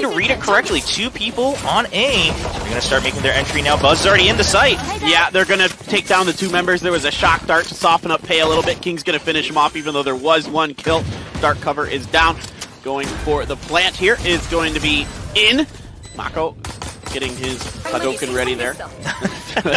going to read it correctly. Two people on A. They're going to start making their entry now. Buzz is already in the site. Yeah, they're going to take down the two members. There was a shock dart to soften up Pei a little bit. King's going to finish him off even though there was one kill. Dark cover is down. Going for the plant here is going to be in. Mako getting his Hadoken ready there.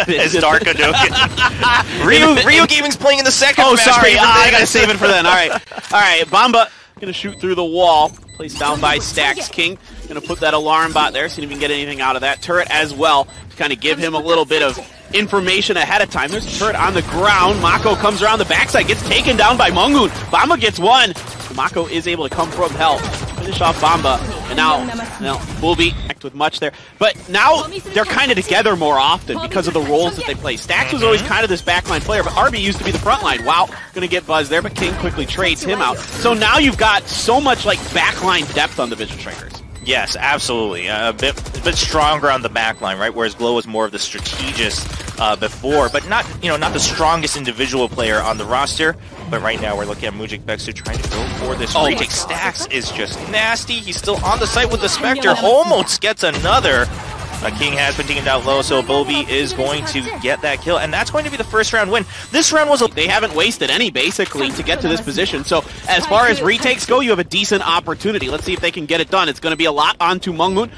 His Dark Hadoken. Ryu Gaming's playing in the second. Oh, sorry. I got to save it for then. All right. All right. Bamba going to shoot through the wall. Placed down by Stax. King going to put that alarm bot there, see if he can get anything out of that. Turret as well to kind of give him a little bit of information ahead of time. There's a turret on the ground. Mako comes around the backside, gets taken down by Munghoon. Bamba gets one. Mako is able to come from hell. Finish off Bamba. And now Bulby with much there. But now they're kind of together more often because of the roles that they play. Stax was always kind of this backline player, but RB used to be the frontline. Wow, going to get Buzz there, but King quickly trades him out. So now you've got so much like backline depth on the Vision Strikers. Yes, absolutely. A bit stronger on the backline, right? Whereas Glow was more of the strategist before, but not, you know, not the strongest individual player on the roster. But right now we're looking at Mujig Baeksu trying to go for this retake. Stax is just nasty. He's still on the site with the Spectre. Almost gets another. King has been taken down low, so Bulby is going to get that kill, and that's going to be the first round win. This round was they haven't wasted any, basically, to get to this position. So as far as retakes go, you have a decent opportunity. Let's see if they can get it done. It's going to be a lot onto Munghoon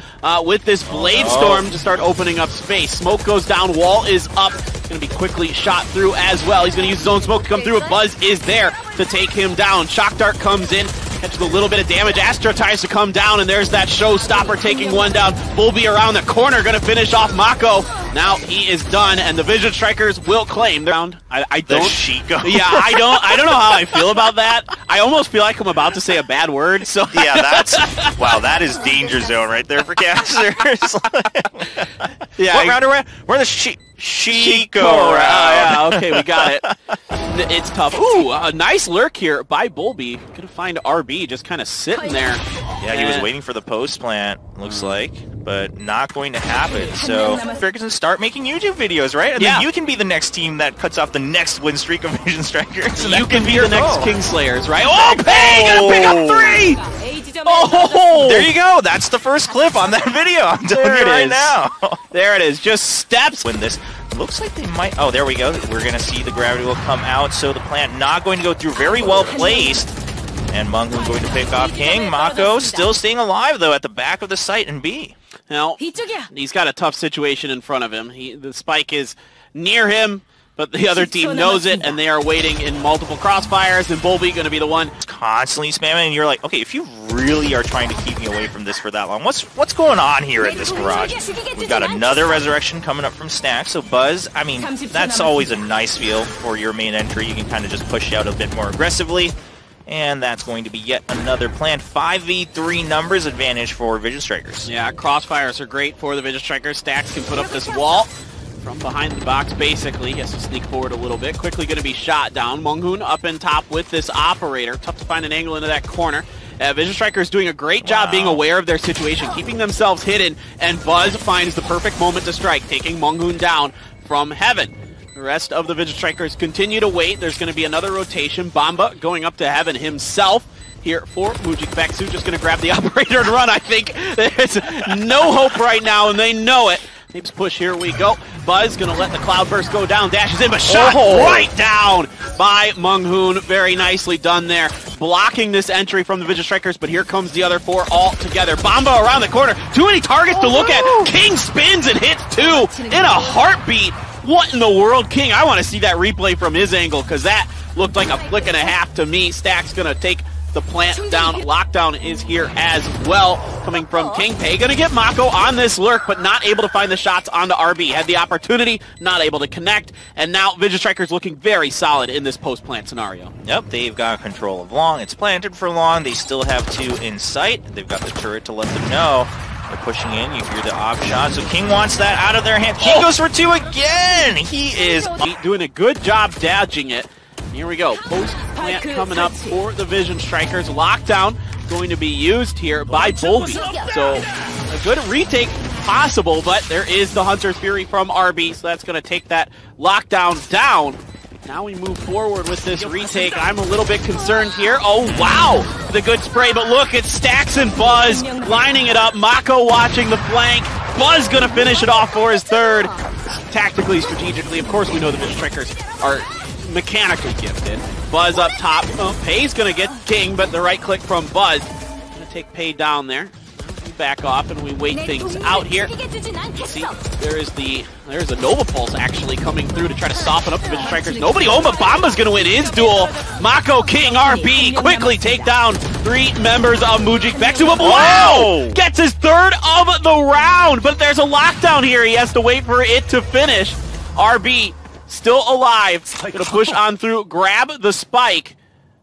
with this Bladestorm to start opening up space. Smoke goes down, wall is up. Going to be quickly shot through as well. He's going to use his own smoke to come through. A Buzz is there to take him down. Shock Dart comes in, catches a little bit of damage. Astro tries to come down, and there's that showstopper taking one down. Bulby around the corner, going to finish off Mako. Now he is done, and the Vision Strikers will claim the round. I don't. Yeah, I don't know how I feel about that. I almost feel like I'm about to say a bad word. So yeah, that's wow. That is danger zone right there for casters. Yeah. What round are we at? We're in the Chico round. Yeah, okay, we got it. It's tough. Ooh, a nice lurk here by Bulby. Gonna find RB just kind of sitting there. Yeah, he was waiting for the post plant, looks like, but not going to happen. So Ferguson, start making YouTube videos, right? And then you can be the next team that cuts off the next win streak of Vision Strikers. So you can be the next Kingslayers, right? Oh, Pei gonna pick up three! Oh, there you go. That's the first clip on that video. I'm telling you right now. There it is. Just steps. Win this. Looks like they might. Oh, there we go. We're going to see the gravity will come out. So the plant not going to go through. Very well placed. And Munghoon going to pick off King. Mako still staying alive, though, at the back of the site in B. Now, he's got a tough situation in front of him. The spike is near him. But the other team knows it, and they are waiting in multiple crossfires, and Bulby going to be the one constantly spamming, and you're like, okay, if you really are trying to keep me away from this for that long, what's going on here in this garage? We've got another resurrection coming up from Stax, so Buzz, I mean, that's always a nice feel for your main entry. You can kind of just push out a bit more aggressively, and that's going to be yet another plan. 5v3 numbers advantage for Vision Strikers. Yeah, crossfires are great for the Vision Strikers. Stax can put up this wall from behind the box, basically. He has to sneak forward a little bit. Quickly going to be shot down. Munghoon up in top with this operator. Tough to find an angle into that corner. Vision Strikers doing a great job being aware of their situation, keeping themselves hidden, and Buzz finds the perfect moment to strike, taking Munghoon down from heaven. The rest of the Vision Strikers continue to wait. There's going to be another rotation. Bamba going up to heaven himself. Here for Mujig Baeksu, just going to grab the operator and run, I think. There's no hope right now, and they know it. Names push, here we go. Buzz gonna let the Cloudburst go down, dashes in, but shot right down by Munghoon. Very nicely done there. Blocking this entry from the Vision Strikers, but here comes the other four all together. Bamba around the corner, too many targets to look at. King spins and hits two in a heartbeat. What in the world, King? I wanna see that replay from his angle, because that looked like a flick and a half to me. Stax gonna take the plant down. Lockdown is here as well, coming from King. Pei gonna get Mako on this lurk, but not able to find the shots onto RB. Had the opportunity, not able to connect, and now Vision Strikers looking very solid in this post-plant scenario. Yep, they've got control of long. It's planted for long. They still have two in sight. They've got the turret to let them know. They're pushing in. You hear the off shot. So King wants that out of their hand. King goes for two again! He is doing a good job dodging it. Here we go, post plant coming up for the Vision Strikers. Lockdown going to be used here by Bulby. So a good retake possible, but there is the Hunter's Fury from RB, so that's going to take that Lockdown down. Now we move forward with this retake. I'm a little bit concerned here. Oh, wow! The good spray, but look, it's Stax and Buzz lining it up. Mako watching the flank. Buzz gonna finish it off for his third. Tactically, strategically, of course we know the Vision Strikers are mechanically gifted. Buzz up top. Oh, Pei's gonna get king, but the right click from Buzz. Gonna take Pei down there. Back off and we wait things out here. See, there's a Nova Pulse actually coming through to try to soften up the Vision Strikers. Nobody home, but Bamba's gonna win his duel. Mako King RB quickly take down three members of Mujig Baeksu. Wow! Gets his third of the round, but there's a lockdown here. He has to wait for it to finish. RB still alive. Gonna push on through, grab the spike.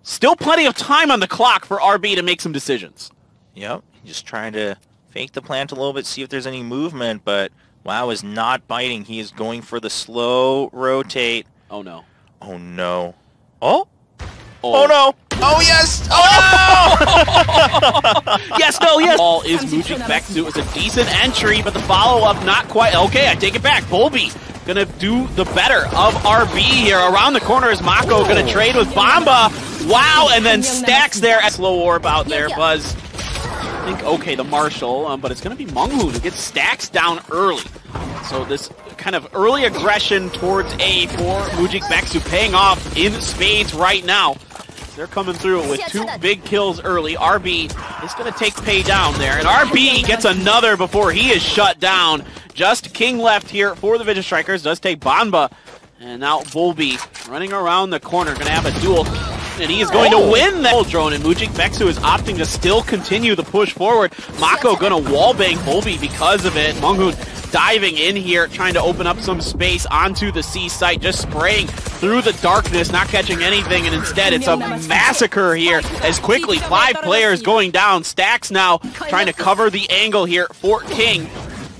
Still plenty of time on the clock for RB to make some decisions. Yep. Just trying to fake the plant a little bit, see if there's any movement, but WoW is not biting. He is going for the slow rotate. Oh, no. Oh, no. Oh? Oh, no. Oh, yes. Oh, no. Yes, no, yes. Ball is Mujig Baeksu. It was a decent entry, but the follow-up not quite. Okay, I take it back. Bulby gonna do the better of RB here. Around the corner is Mako gonna trade with Bamba. Wow, and then Stax there. Slow orb out there, Buzz. I think, okay, the Marshall, but it's going to be Munghoon who gets Stax down early. So this kind of early aggression towards A for Mujig Baeksu paying off in spades right now. They're coming through with two big kills early. RB is going to take Pei down there, and RB gets another before he is shut down. Just King left here for the Vision Strikers, does take Bamba, and now Bulby running around the corner, going to have a duel. And he is going to win that drone, and Mujig Baeksu is opting to still continue the push forward. Mako gonna wallbang Bulby because of it. Munghoon diving in here, trying to open up some space onto the C site, just spraying through the darkness, not catching anything, and instead it's a massacre here as quickly 5 players going down. Stax now trying to cover the angle here for King.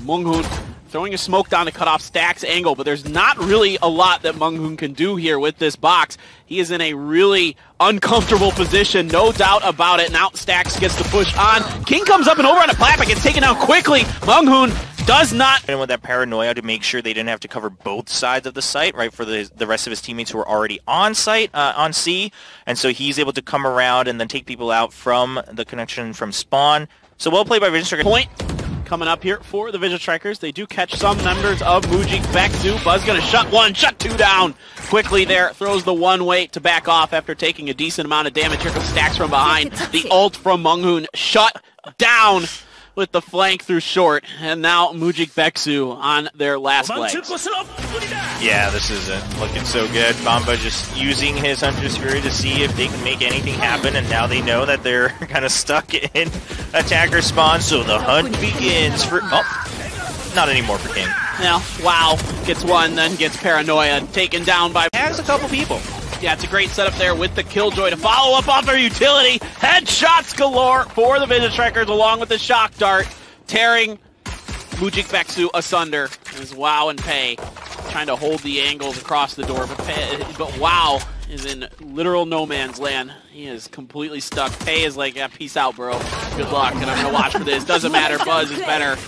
Munghoon throwing a smoke down to cut off Stax's angle, but there's not really a lot that Munghoon can do here with this box. He is in a really uncomfortable position, no doubt about it. Now Stax gets the push on. King comes up and over on a platform, gets taken down quickly. Munghoon does not. And with that paranoia to make sure they didn't have to cover both sides of the site, right, for the rest of his teammates who were already on site, on C. And so he's able to come around and then take people out from the connection from spawn. So well played by Vision Striker. Point coming up here for the Vision Strikers. They do catch some members of Mujig Baeksu. Buzz gonna shut one, shut two down quickly there. Throws the one way to back off after taking a decent amount of damage. Here comes Stax from behind. The ult from Munghoon shut down with the flank through short. And now Mujig Baeksu on their last leg. Yeah, this isn't looking so good. Bamba just using his Hunter's Fury to see if they can make anything happen, and now they know that they're kind of stuck in attacker spawn, so the hunt begins for... Oh, not anymore for King. Now, WoW gets one, then gets Paranoia, taken down by... Has a couple people. Yeah, it's a great setup there with the Killjoy to follow up off their utility. Headshots galore for the Vision Strikers along with the Shock Dart, tearing Mujig Baeksu asunder as WoW and Pei trying to hold the angles across the door, but WoW is in literal no man's land. He is completely stuck. Pei is like, yeah, peace out, bro. Good luck, and I'm gonna watch for this. Doesn't matter, Buzz is better.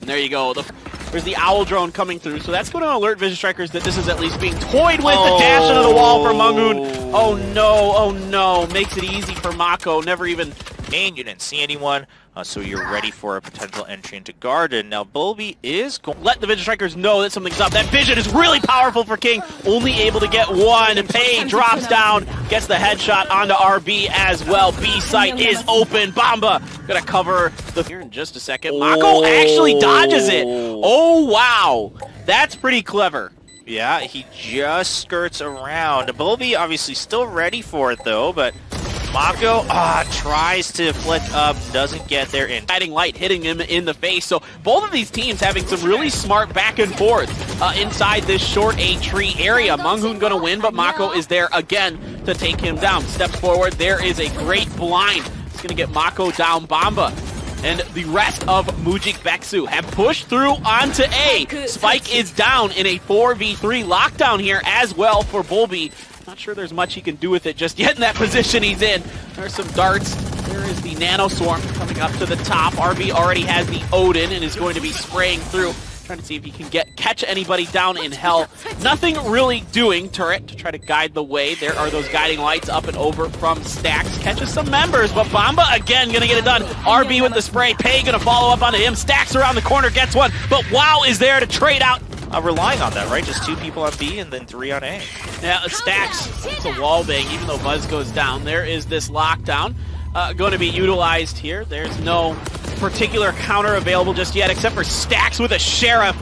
And there you go. There's the Owl Drone coming through, so that's going to alert Vision Strikers that this is at least being toyed with. The dash into the wall for Munghoon. Oh no, makes it easy for Mako, never even... And you didn't see anyone, so you're ready for a potential entry into Garden. Now, Bulby is going to let the Vision Strikers know that something's up. That vision is really powerful for King, only able to get one. And Pei drops down, gets the headshot onto RB as well. B site is open. Bamba going to cover the... Here in just a second. Mako actually dodges it. Oh, wow. That's pretty clever. Yeah, he just skirts around. Bulby obviously still ready for it, though, but... Mako tries to flick up, doesn't get there, and Guiding Light hitting him in the face. So both of these teams having some really smart back and forth inside this short A tree area. Munghoon gonna win, but Mako is there again to take him down. Steps forward, there is a great blind. It's gonna get Mako down. Bamba and the rest of Mujig Baeksu have pushed through onto A. Spike is down in a 4v3 lockdown here as well for Bulby. Not sure there's much he can do with it just yet in that position he's in. There's some darts. There is the Nano Swarm coming up to the top. RB already has the Odin and is going to be spraying through. Trying to see if he can catch anybody down in hell. Nothing really doing. Turret to try to guide the way. There are those guiding lights up and over from Stax. Catches some members, but Bamba again gonna get it done. RB with the spray. Pei gonna follow up onto him. Stax around the corner gets one, but WoW is there to trade out. Relying on that, right? Just two people on B and then three on A. Yeah, Stax. It's a wall bang, even though Buzz goes down. There is this lockdown going to be utilized here. There's no particular counter available just yet, except for Stax with a Sheriff.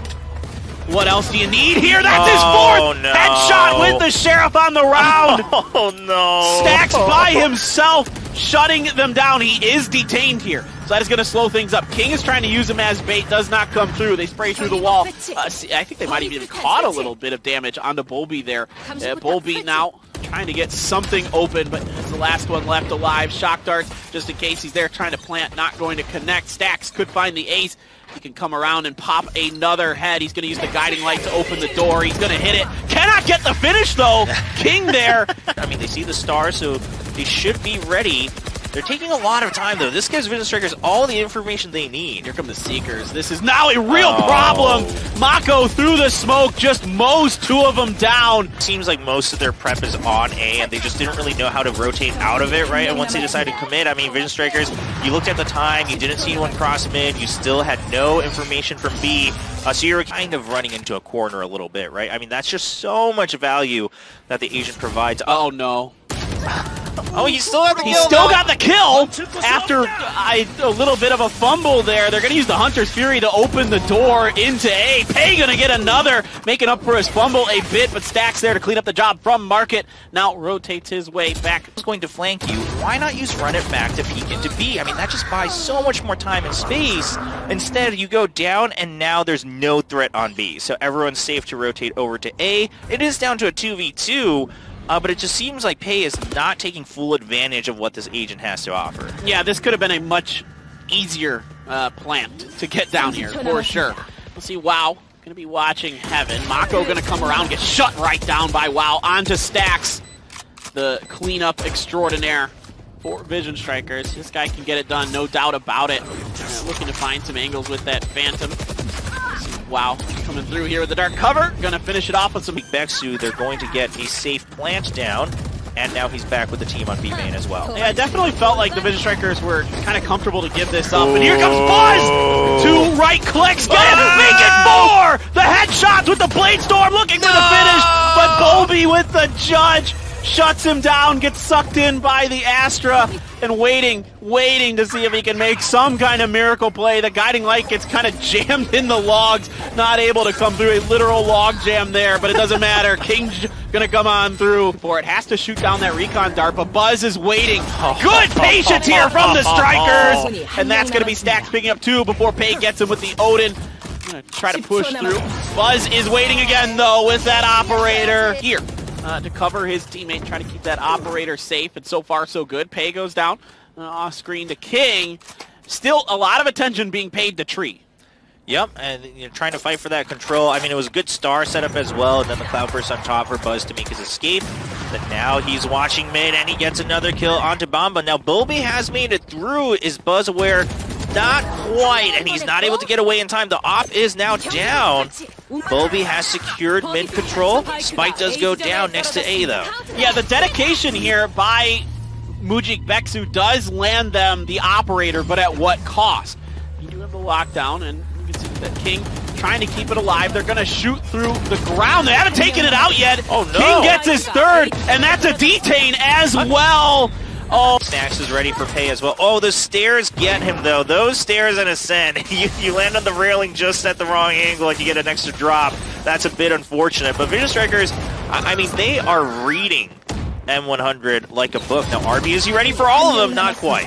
What else do you need here? That's his fourth headshot with the Sheriff on the round. Oh, no. Stax by himself, shutting them down. He is detained here. So that is going to slow things up. King is trying to use him as bait, does not come through. They spray through the wall. See, I think they might have even caught a little bit of damage onto Bulby there. Bulby now trying to get something open, but it's the last one left alive. Shock Dart, just in case he's there, trying to plant, not going to connect. Stax could find the ace. He can come around and pop another head. He's going to use the guiding light to open the door. He's going to hit it. Cannot get the finish, though. King there. I mean, they see the star, so they should be ready. They're taking a lot of time, though. This gives Vision Strikers all the information they need. Here come the Seekers. This is now a real problem. Mako through the smoke just mows two of them down. Seems like most of their prep is on A, and they just didn't really know how to rotate out of it, right? And once they decided to commit, I mean, Vision Strikers, you looked at the time, you didn't see one cross mid, you still had no information from B, so you were kind of running into a corner a little bit, right? I mean, that's just so much value that the agent provides. Oh, no. Oh, he still got the kill. He still got the kill after a little bit of a fumble there. They're going to use the Hunter's Fury to open the door into A. Pei going to get another, making up for his fumble a bit, but Stax there to clean up the job from Market. Now rotates his way back. He's going to flank you. Why not use Run It Back to peek into B? I mean, that just buys so much more time and space. Instead, you go down, and now there's no threat on B. So everyone's safe to rotate over to A. It is down to a 2v2. But it just seems like Pei is not taking full advantage of what this agent has to offer. Yeah, this could have been a much easier plant to get down here, for sure. We'll see WoW. Gonna be watching Heaven. Mako gonna come around, get shut right down by WoW. Onto Stax, the cleanup extraordinaire for Vision Strikers. This guy can get it done, no doubt about it. Looking to find some angles with that Phantom. Wow, coming through here with the Dark Cover. Gonna finish it off with some Baeksu. They're going to get a safe plant down, and now he's back with the team on B main as well. Yeah, it definitely felt like the Vision Strikers were kind of comfortable to give this up, and here comes Buzz! Two right clicks, get it, make it more! The headshots with the Bladestorm looking for the finish, but Bulby with the Judge shuts him down, gets sucked in by the Astra, and waiting to see if he can make some kind of miracle play. The Guiding Light gets kind of jammed in the logs, not able to come through. A literal log jam there, but it doesn't matter. King's gonna come on through for it. Has to shoot down that recon dart, but Buzz is waiting. Good patience here from the Strikers, and that's gonna be Stax picking up two before Pei gets him with the Odin. Gonna try to push through. Buzz is waiting again, though, with that Operator here. To cover his teammate, trying to keep that Operator safe, and so far so good. Pei goes down, off screen to King. Still a lot of attention being paid to Tree. Yep, and you're trying to fight for that control. I mean, it was a good star setup as well, and then the Cloudburst on top for Buzz to make his escape. But now he's watching mid, and he gets another kill onto Bamba. Now Bulby has made it through. Is Buzz aware? Not quite, and he's not able to get away in time. The op is now down. Bulby has secured mid control. Spike does go down next to A, though. Yeah, the dedication here by Mujig Baeksu does land them the Operator, but at what cost? You do have the lockdown, and you can see that King trying to keep it alive. They're going to shoot through the ground. They haven't taken it out yet. Oh, no. King gets his third, and that's a detain as well. Oh, Stax is ready for Pei as well. Oh, the stairs get him, though. Those stairs and ascend. You land on the railing just at the wrong angle and you get an extra drop. That's a bit unfortunate. But Vision Strikers, I mean, they are reading M100 like a book. Now, RB, is he ready for all of them? Not quite.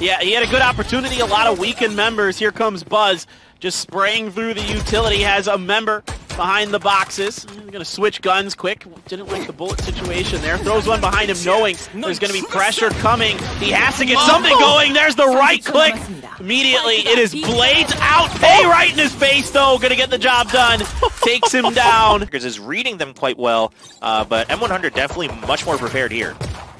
Yeah, he had a good opportunity. A lot of weakened members. Here comes Buzz. Just spraying through the utility. Has a member behind the boxes. I'm gonna switch guns quick. Didn't like the bullet situation there. Throws one behind him knowing there's gonna be pressure coming. He has to get something going. There's the right click. Immediately, it is blades out. Pei right in his face, though. Gonna get the job done. Takes him down. Is reading them quite well, but M100 definitely much more prepared here.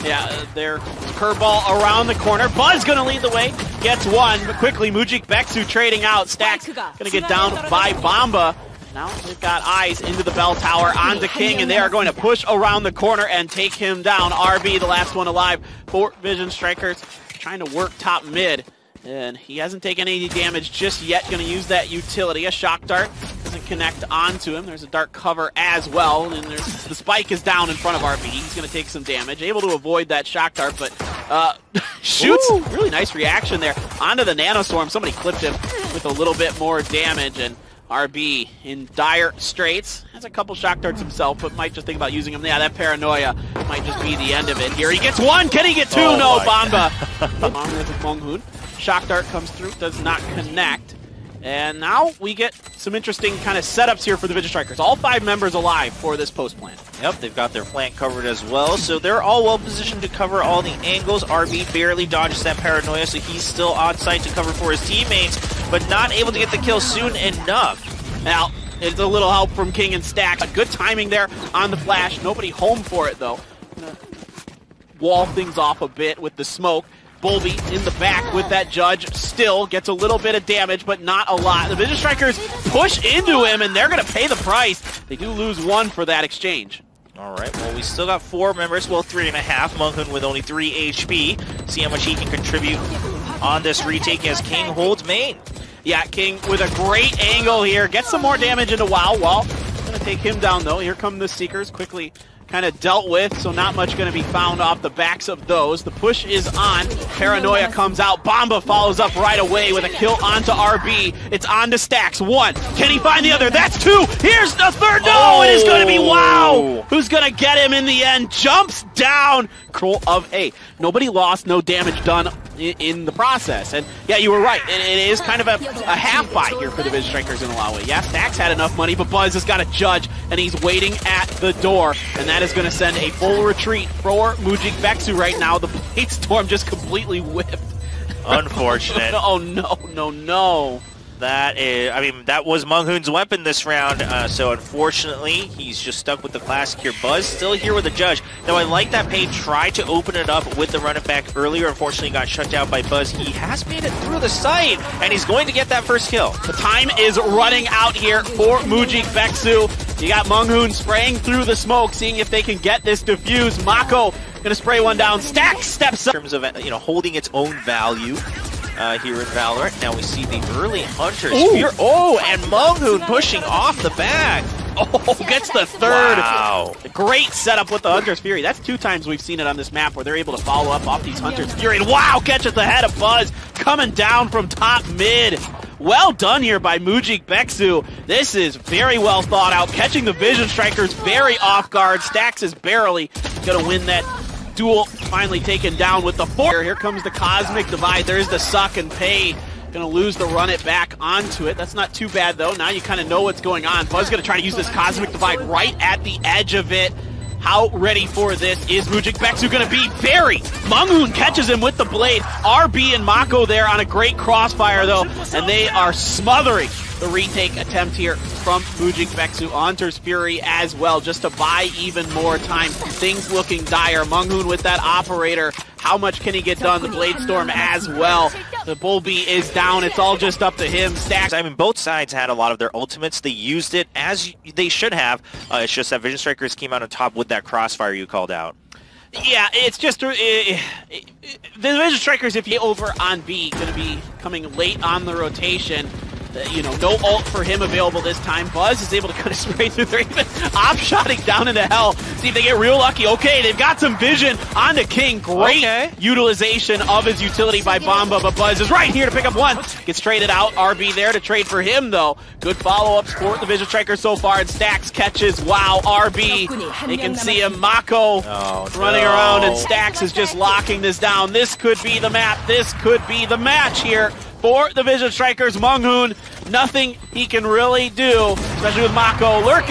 Yeah, their curveball around the corner. Buzz gonna lead the way, gets one, but quickly Mujig Baeksu trading out. Stax gonna get down by Bamba. Now they've got eyes into the bell tower onto King, and they are going to push around the corner and take him down. RB, the last one alive for Vision Strikers, trying to work top mid. And he hasn't taken any damage just yet. Going to use that utility. A Shock Dart doesn't connect onto him. There's a Dark Cover as well. And the spike is down in front of RB. He's going to take some damage. Able to avoid that Shock Dart, but shoots. Ooh. Really nice reaction there. Onto the Nanoswarm. Somebody clipped him with a little bit more damage. And RB in dire straits. Has a couple Shock Darts himself, but might just think about using them. Yeah, that Paranoia might just be the end of it here. He gets one. Can he get two? Oh, no, Bamba. Along with Munghoon. Shock Dart comes through, does not connect. And now we get some interesting kind of setups here for the Vision Strikers. All five members alive for this post plant. Yep, they've got their plant covered as well, so they're all well positioned to cover all the angles. RB barely dodges that Paranoia, so he's still on site to cover for his teammates, but not able to get the kill soon enough. Now, it's a little help from King and Stax. A good timing there on the flash. Nobody home for it, though. Wall things off a bit with the smoke. Bulby in the back with that Judge, still gets a little bit of damage, but not a lot. The Vision Strikers push into him, and they're going to pay the price. They do lose one for that exchange. All right, well, we still got four members, well, 3.5. Munghoon with only 3 HP. See how much he can contribute on this retake as King holds main. Yeah, King with a great angle here. Gets some more damage into WoW. Well, going to take him down, though. Here come the Seekers quickly. Kind of dealt with, so not much going to be found off the backs of those. The push is on. Paranoia comes out. Bamba follows up right away with a kill onto RB. It's on to Stax. One. Can he find the other? That's two. Here's the third. No, it is going to be WoW. Who's going to get him in the end? Jumps down. Control of A. Nobody lost. No damage done in the process. And yeah, you were right. It is kind of a half buy here for the Vision Strikers in a lot of ways. Yeah, Stax had enough money, but Buzz has got a Judge, and he's waiting at the door. And that is going to send a full retreat for Mujig Baeksu right now. The Bladestorm just completely whipped. Unfortunate. Oh, no, no, no. That is, I mean, that was Munghoon's weapon this round, so unfortunately, he's just stuck with the classic here. Buzz still here with the Judge. Now, I like that Pei tried to open it up with the Run It Back earlier. Unfortunately, got shut down by Buzz. He has made it through the site, and he's going to get that first kill. The time is running out here for Mujig Baeksu. You got Munghoon spraying through the smoke, seeing if they can get this defuse. Mako gonna spray one down. Stax steps up. In terms of, you know, holding its own value. Here in Valorant. Now we see the early Hunter's Fury. Oh, and Munghoon pushing off the back. Oh, gets the third. Wow. Great setup with the Hunter's Fury. That's 2 times we've seen it on this map where they're able to follow up off these Hunter's Fury. And wow, catches the head of Buzz coming down from top mid. Well done here by Mujig Baeksu. This is very well thought out. Catching the Vision Strikers very off guard. Stax is barely going to win that duel, finally taken down with the 4. Here comes the Cosmic Divide. There's the suck, and Pei gonna lose the Run It Back onto it. That's not too bad, though. Now you kind of know what's going on. Buzz gonna try to use this Cosmic Divide right at the edge of it. How ready for this is Mujig Baeksu gonna be? Barry! Munghoon catches him with the blade. RB and Mako there on a great crossfire, though, and they are smothering the retake attempt here from Mujig Baeksu. Hunter's Fury as well, just to buy even more time. Things looking dire. Munghoon with that Operator. How much can he get done? The Bladestorm as well. The Bulby is down. It's all just up to him. Stax. I mean, both sides had a lot of their ultimates. They used it as they should have. It's just that Vision Strikers came out on top with that crossfire you called out. Yeah, it's just the Vision Strikers, if you over on B, going to be coming late on the rotation. You know, no ult for him available this time. Buzz is able to kind of spray through there, even op-shotting down into hell. See if they get real lucky. Okay, they've got some vision onto King. Great utilization of his utility by Bamba, but Buzz is right here to pick up one. Gets traded out. RB there to trade for him, though. Good follow-ups for the Vision Striker so far, and Stax catches. Wow, RB. They can see him. Mako running around, and Stax is just locking this down. This could be the map. This could be the match here for the Vision Strikers. Munghoon, nothing he can really do, especially with Mako lurking.